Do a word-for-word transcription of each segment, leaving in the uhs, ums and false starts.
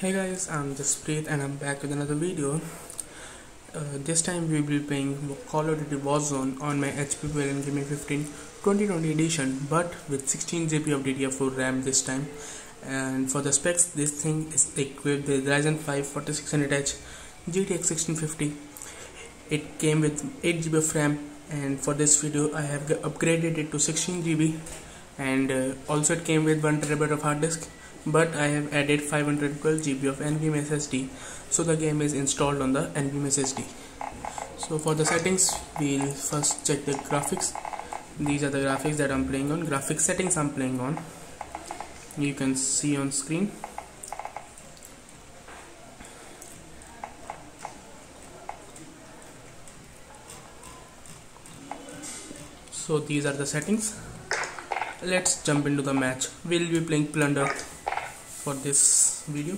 Hey guys, I'm Jaspreet and I'm back with another video. Uh, this time we will be playing Call of Duty Warzone on my H P Pavilion Gaming fifteen twenty twenty edition, but with sixteen gigabytes of D D R four RAM this time. And for the specs, this thing is equipped with Ryzen five forty-six hundred H, G T X sixteen fifty. It came with eight gigabytes of RAM, and for this video I have upgraded it to sixteen gigabytes, and uh, also it came with one terabyte of hard disk. But I have added five hundred twelve gigabytes of NVMe S S D, so the game is installed on the NVMe S S D. So for the settings, we'll first check the graphics. These are the graphics that I'm playing on. Graphics settings I'm playing on. You can see on screen. So these are the settings. Let's jump into the match. We'll be playing Plunder for this video.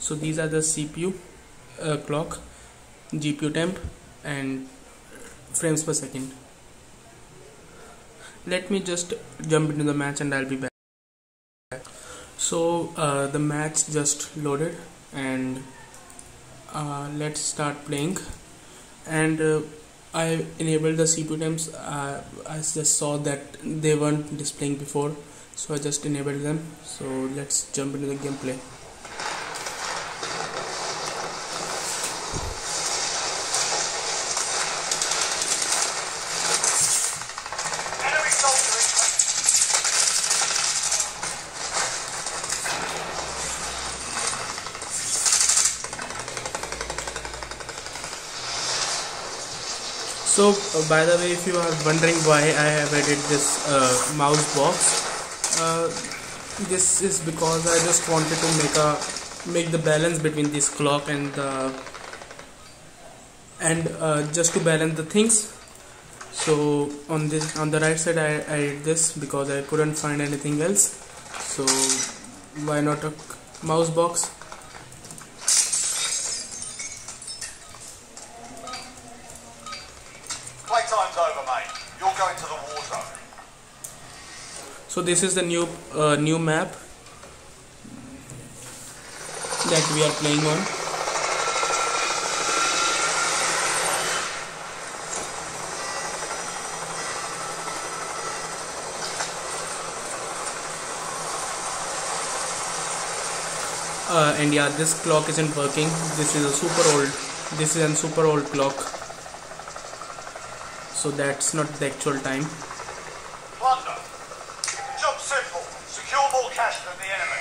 So these are the C P U, uh, clock, G P U temp, and frames per second. Let me just jump into the match and I'll be back. So uh, the match just loaded, and uh, let's start playing. And uh, I enabled the C P U temps. uh, I just saw that they weren't displaying before, so I just enabled them. So let's jump into the gameplay. So uh, by the way, if you are wondering why I have added this uh, mouse box, uh, this is because I just wanted to make a make the balance between this clock and the and uh, just to balance the things. So on this on the right side I added this because I couldn't find anything else. So why not a mouse box? So this is the new uh, new map that we are playing on. Uh, and yeah, this clock isn't working. This is a super old. This is an super old clock. So that's not the actual time. Cash than the enemy.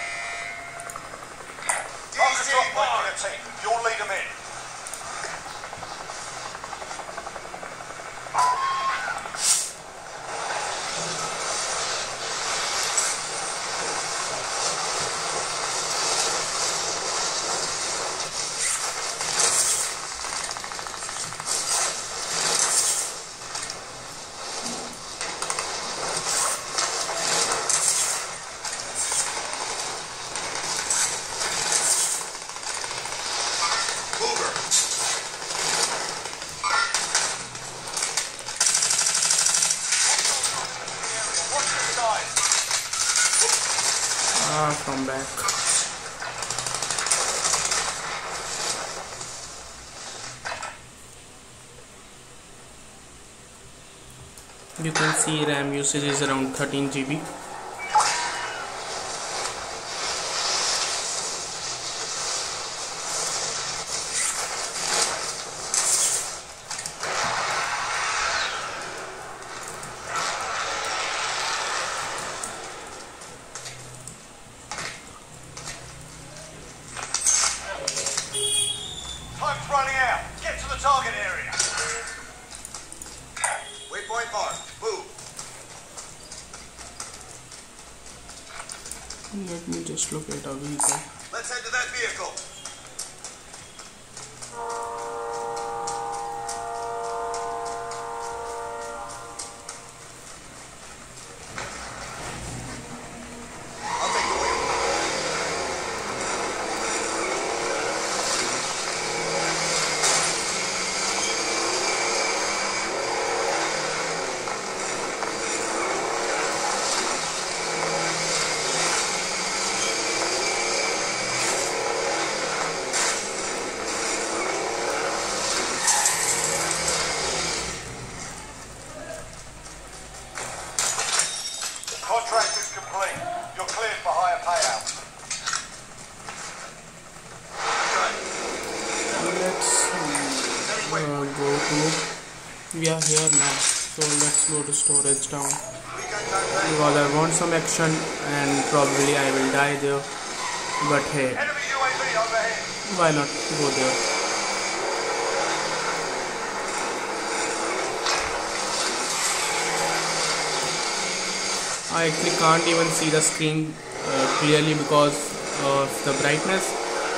Mark a drop point for your team. You'll lead them in. Ah, come back. You can see RAM usage is around thirteen gigabytes. Running out. Get to the target area. Waypoint mark. Move. Let me just look at our vehicle. Let's head to that vehicle. two. We are here now, so let's go to storage down, because I want some action and probably I will die there, but hey, why not go there? I actually can't even see the screen uh, clearly because of the brightness.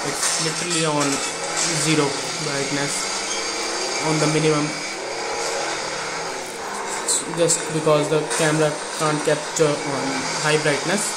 It's literally on zero brightness, on the minimum, just because the camera can't capture on high brightness.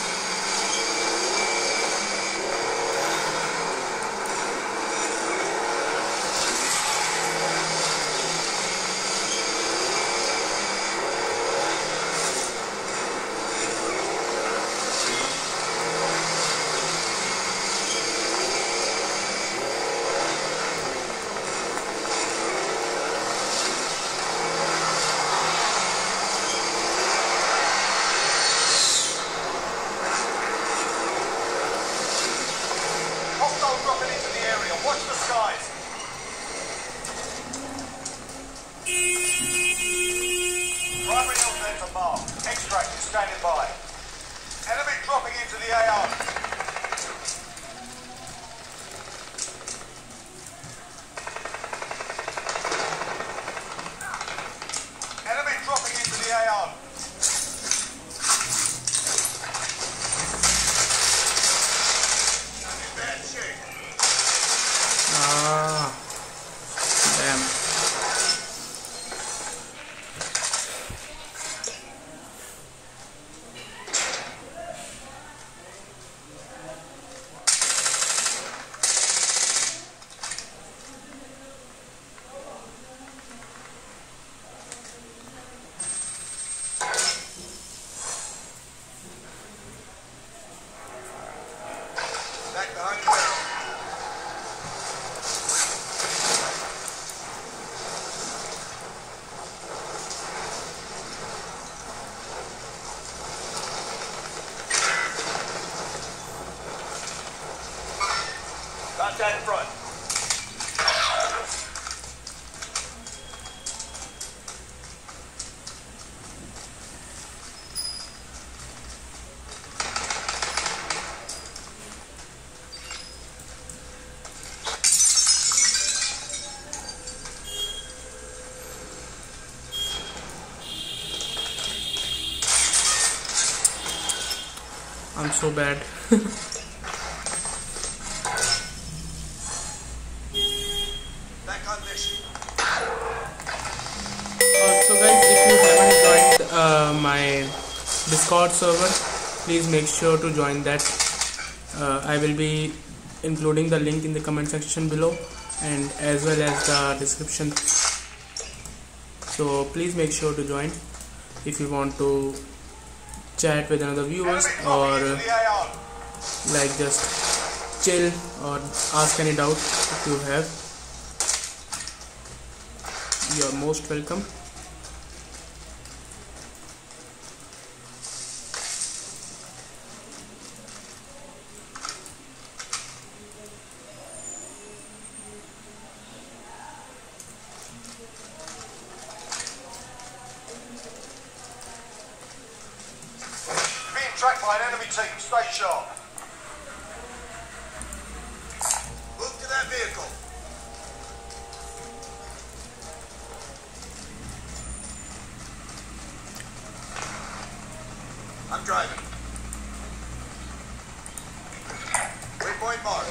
I'm so bad. Back on this. Also guys, if you haven't joined uh, my Discord server, please make sure to join that. Uh, I will be including the link in the comment section below and as well as the description. So please make sure to join if you want to chat with another viewers, or like just chill or ask any doubt if you have. You are most welcome. Tracked by an enemy team, stay sharp. Look to that vehicle. I'm driving. Three point mark.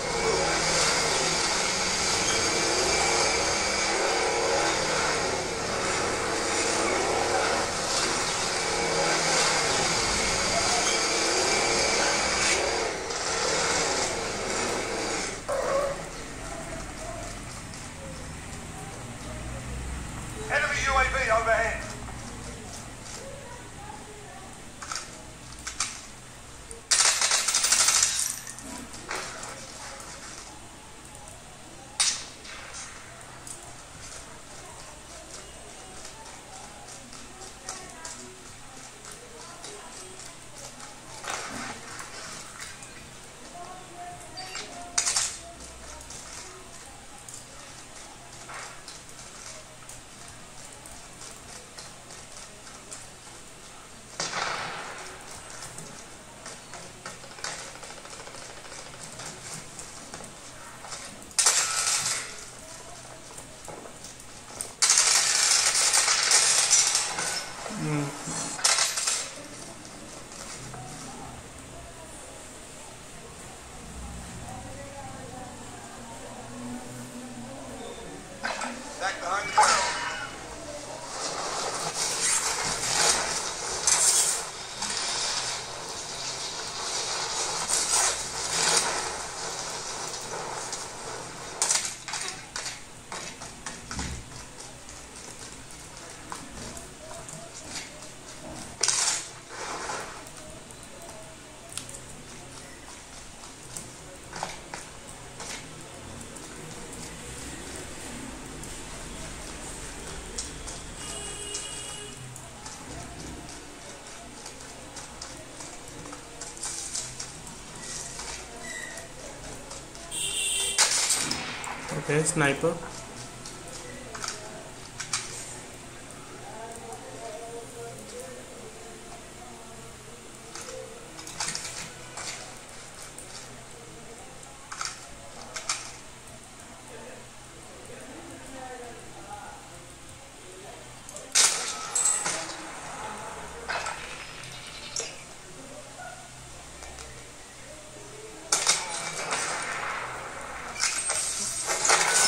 Okay, sniper.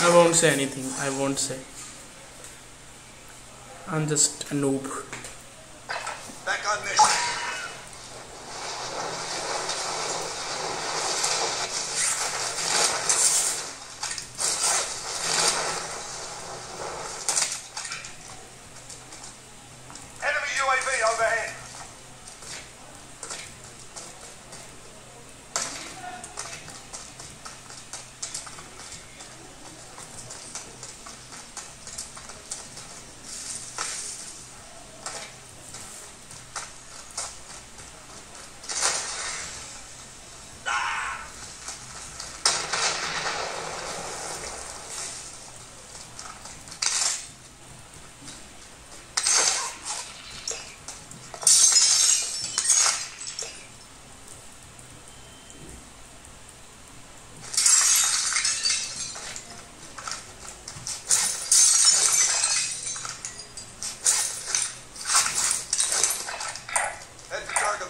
I won't say anything, I won't say. I'm just a noob. Back on mission. Enemy U A V overhead.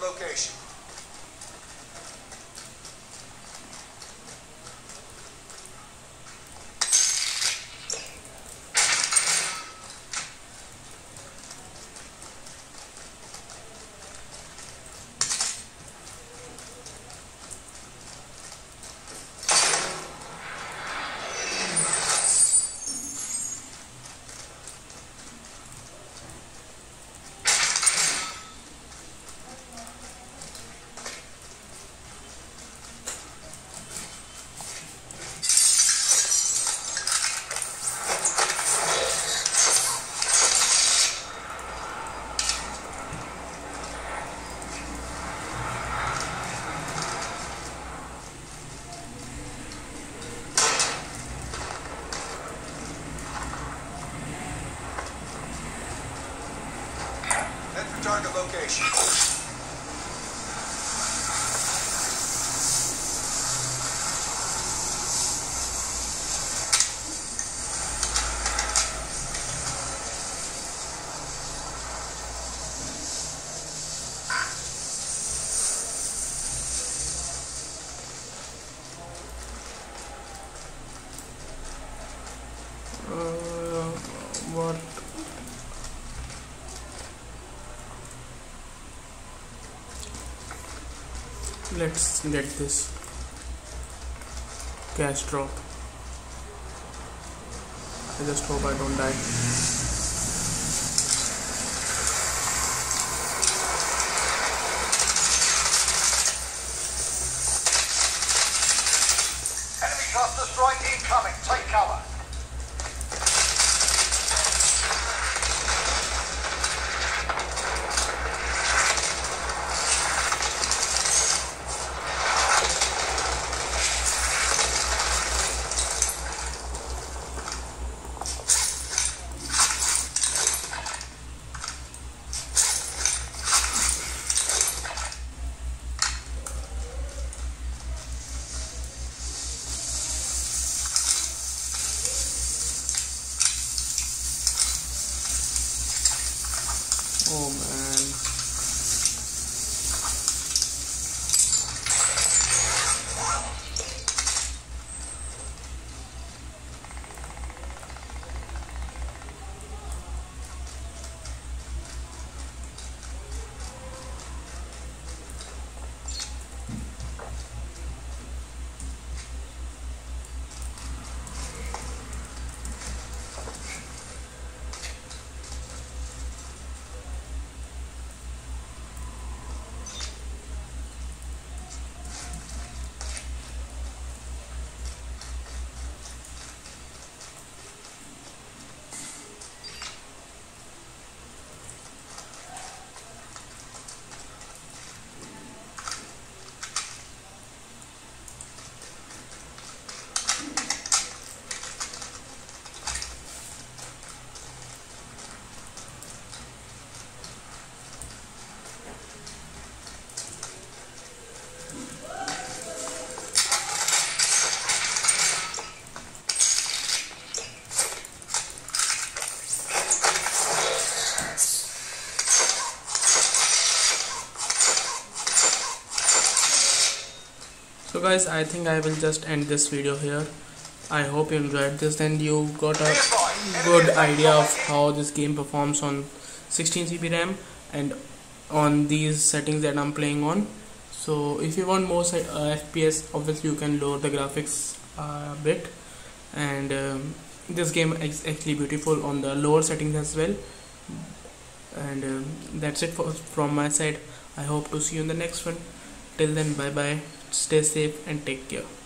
Location. Target location. Uh, what? Let's get this cash drop. I just hope I don't die. So guys, I think I will just end this video here. I hope you enjoyed this and you got a good idea of how this game performs on sixteen G B RAM and on these settings that I'm playing on. So if you want more uh, F P S, obviously you can lower the graphics uh, a bit, and um, this game is actually beautiful on the lower settings as well. And um, that's it for, from my side. I hope to see you in the next one. Till then, bye bye, stay safe and take care.